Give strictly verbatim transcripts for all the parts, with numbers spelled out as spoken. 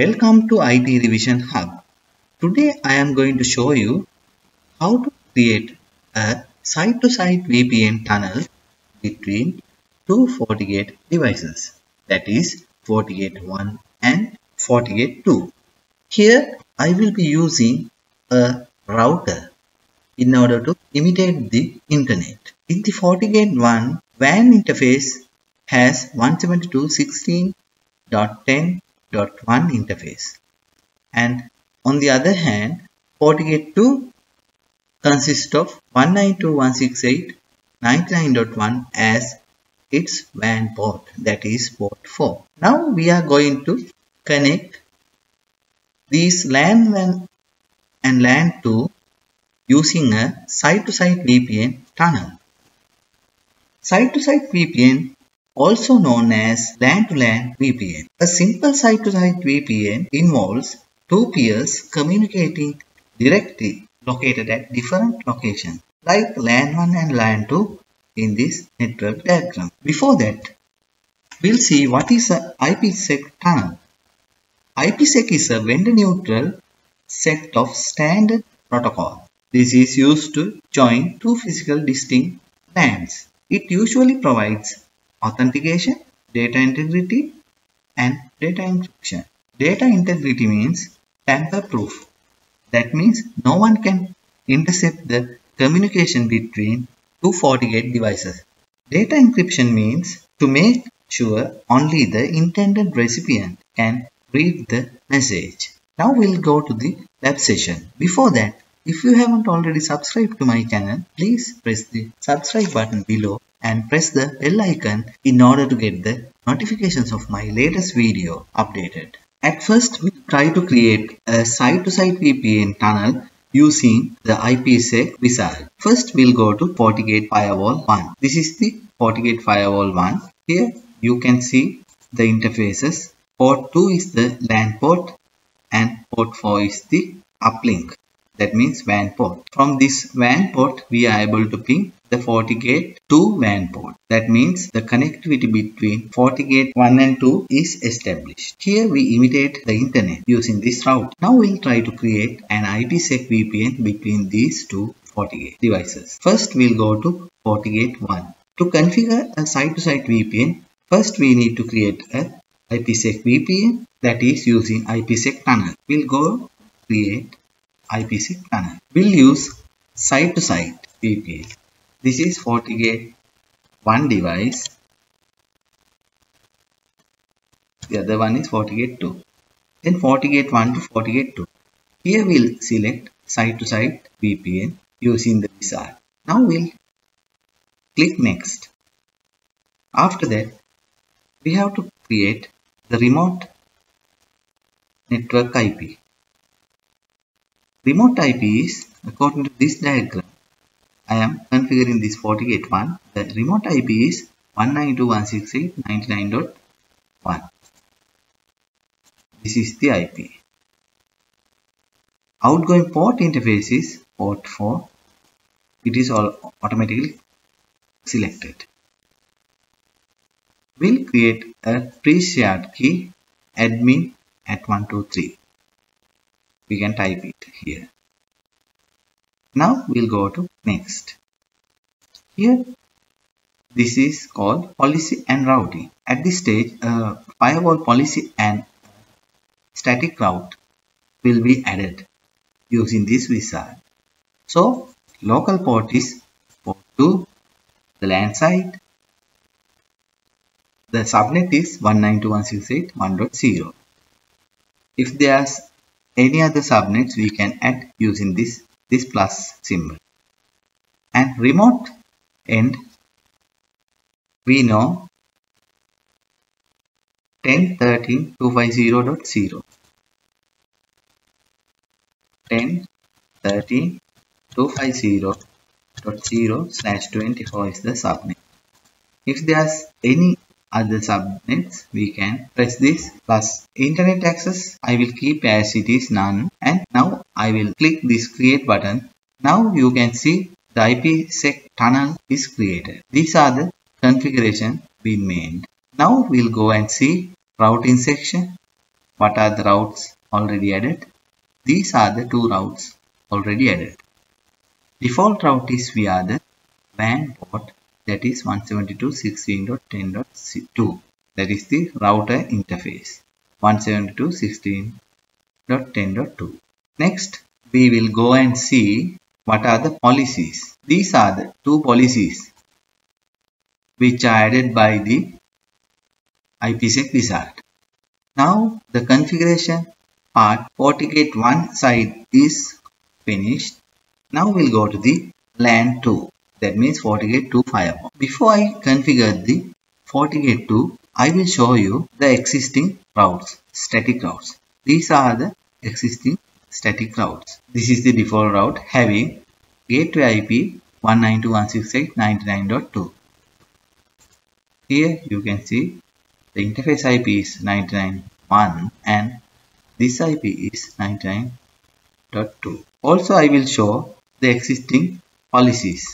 Welcome to I T Revision Hub. Today I am going to show you how to create a site-to-site V P N tunnel between two FortiGate devices, that is FortiGate one and FortiGate two. Here I will be using a router in order to imitate the internet. In the FortiGate one, W A N interface has one seventy-two dot sixteen dot ten dot one interface, and on the other hand, FortiGate two consists of one ninety-two dot one sixty-eight dot ninety-nine dot one as its W A N port, that is port four. Now we are going to connect these LAN and LAN two using a site-to-site V P N tunnel. Site-to-site V P N, also known as LAN-to-LAN V P N. A simple site-to-site V P N involves two peers communicating directly located at different locations, like LAN one and LAN two in this network diagram. Before that, we'll see what is an IPsec tunnel. IPsec is a vendor-neutral set of standard protocol. This is used to join two physical distinct LANs. It usually provides authentication, data integrity, and data encryption. Data integrity means tamper-proof. That means no one can intercept the communication between two FortiGate devices. Data encryption means to make sure only the intended recipient can read the message. Now we'll go to the lab session. Before that, if you haven't already subscribed to my channel, please press the subscribe button below and press the bell icon in order to get the notifications of my latest video updated. At first, we try to create a site-to-site V P N tunnel using the IPsec Wizard. First, we'll go to FortiGate Firewall one. This is the FortiGate Firewall one. Here, you can see the interfaces. Port two is the LAN port and port four is the uplink. That means W A N port. From this W A N port, we are able to ping the FortiGate two W A N port. That means the connectivity between FortiGate one and two is established. Here we imitate the internet using this route. Now we'll try to create an IPsec V P N between these two FortiGate devices. First, we'll go to FortiGate one. To configure a site-to-site V P N, first we need to create a IPsec V P N, that is using IPsec tunnel. We'll go create IPsec tunnel. We'll use site-to-site V P N. This is FortiGate one device. The other one is FortiGate two. Then FortiGate one to FortiGate two. Here we'll select site-to-site V P N using the wizard. Now we'll click next. After that, we have to create the remote network I P. Remote I P is, according to this diagram, I am configuring this FortiGate one. The remote I P is one ninety-two dot one sixty-eight dot ninety-nine dot one. This is the I P. Outgoing port interface is port four. It is all automatically selected. We'll create a pre-shared key admin at one two three. We can type it here. Now we'll go to next. Here, this is called policy and routing. At this stage, uh, firewall policy and static route will be added using this wizard. So local port is port two, the LAN side. The subnet is one ninety-two dot one sixty-eight dot one dot zero. If there's any other subnets, we can add using this this plus symbol. And remote end, we know ten dot thirteen dot two fifty dot zero, ten dot thirteen dot two fifty dot zero slash twenty-four is the subnet. If there's any other subnets, we can press this plus. Internet access, I will keep as it is none, and now I will click this create button. Now you can see the IPsec tunnel is created. These are the configuration we made. Now we'll go and see routing section, What are the routes already added? These are the two routes already added. Default route is via the W A N port, that is one seventy-two dot sixteen dot ten dot two. That is the router interface, one seventy-two dot sixteen dot ten dot two. Next, we will go and see what are the policies. These are the two policies which are added by the IPsec Wizard. Now, the configuration part, FortiGate one side is finished. Now we'll go to the LAN two, that means FortiGate two firewall. Before I configure the FortiGate two, I will show you the existing routes, static routes. These are the existing static routes. This is the default route having gateway I P one ninety-two dot one sixty-eight dot ninety-nine dot two. Here you can see the interface I P is ninety-nine dot one and this I P is ninety-nine dot two. Also, I will show the existing policies.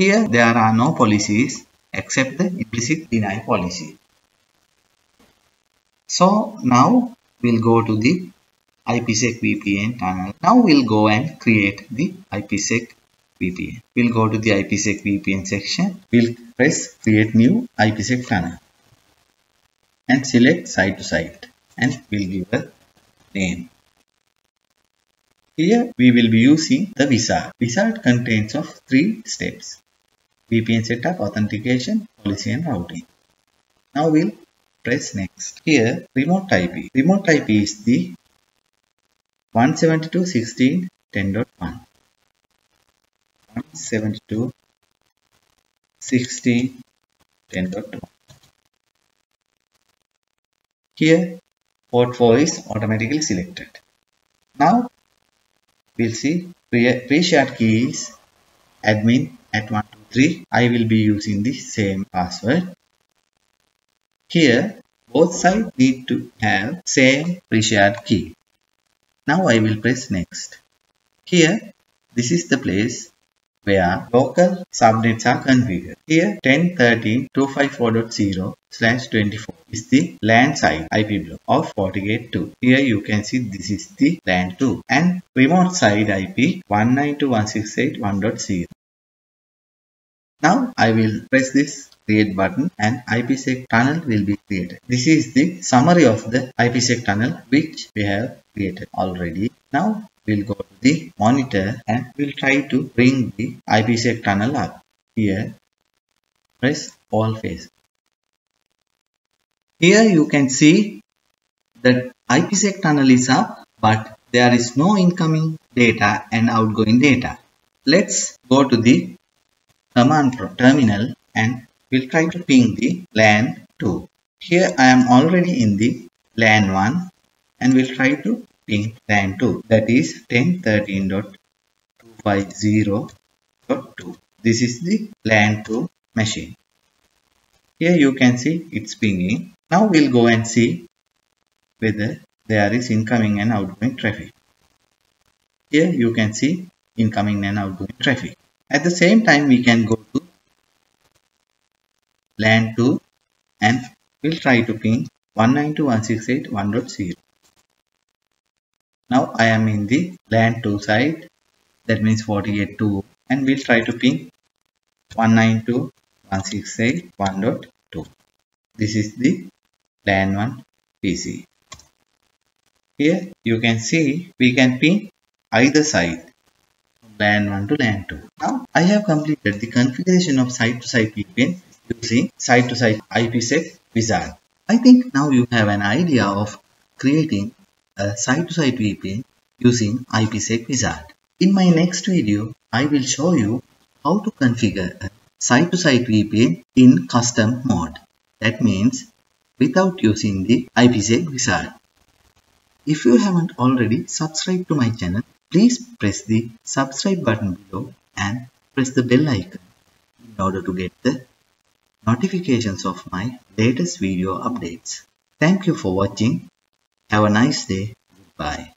Here there are no policies except the implicit deny policy. So now we'll go to the IPsec V P N tunnel. Now we'll go and create the IPsec V P N. We'll go to the IPsec V P N section. We'll press create new IPsec tunnel and select side to side, and we'll give a name. Here we will be using the wizard. Wizard contains of three steps: V P N setup, authentication, policy and routing. Now we'll press next. Here remote I P. Remote I P is the one seventy-two dot sixteen dot ten dot one. one seventy-two dot sixteen dot ten dot one. Here port four is automatically selected. Now we'll see pre-shared key is admin at one two three. I will be using the same password. Here both sides need to have same pre-shared key. Now I will press next. Here this is the place where local subnets are configured. Here ten dot thirteen dot two fifty-four dot zero slash twenty-four is the LAN side I P block of FortiGate two. Here you can see this is the LAN two and remote side I P one ninety-two dot one sixty-eight dot one dot zero. Now I will press this create button and IPsec tunnel will be created. This is the summary of the IPsec tunnel which we have created already. Now we'll go to the monitor and we'll try to bring the IPsec tunnel up. Here press all phases. Here you can see that IPsec tunnel is up, but there is no incoming data and outgoing data. Let's go to the command terminal and we'll try to ping the LAN two. Here I am already in the LAN one and we'll try to ping LAN two, that is ten dot thirteen dot two fifty dot two. This is the LAN two machine. Here you can see it's pinging. Now we'll go and see whether there is incoming and outgoing traffic. Here you can see incoming and outgoing traffic. At the same time, we can go to LAN two and we'll try to ping one ninety-two dot one sixty-eight dot one dot zero. Now I am in the LAN two side, that means FortiGate two, and we'll try to ping one ninety-two dot one sixty-eight dot one dot two. This is the LAN one P C. Here you can see we can ping either side, LAN one to LAN two. Now I have completed the configuration of side-to-side V P N using side-to-side IPsec Wizard. I think now you have an idea of creating a side-to-side V P N using IPsec Wizard. In my next video, I will show you how to configure a side-to-side V P N in custom mode. That means without using the IPsec Wizard. If you haven't already subscribed to my channel, please press the subscribe button below and press the bell icon in order to get the notifications of my latest video updates. Thank you for watching. Have a nice day. Goodbye.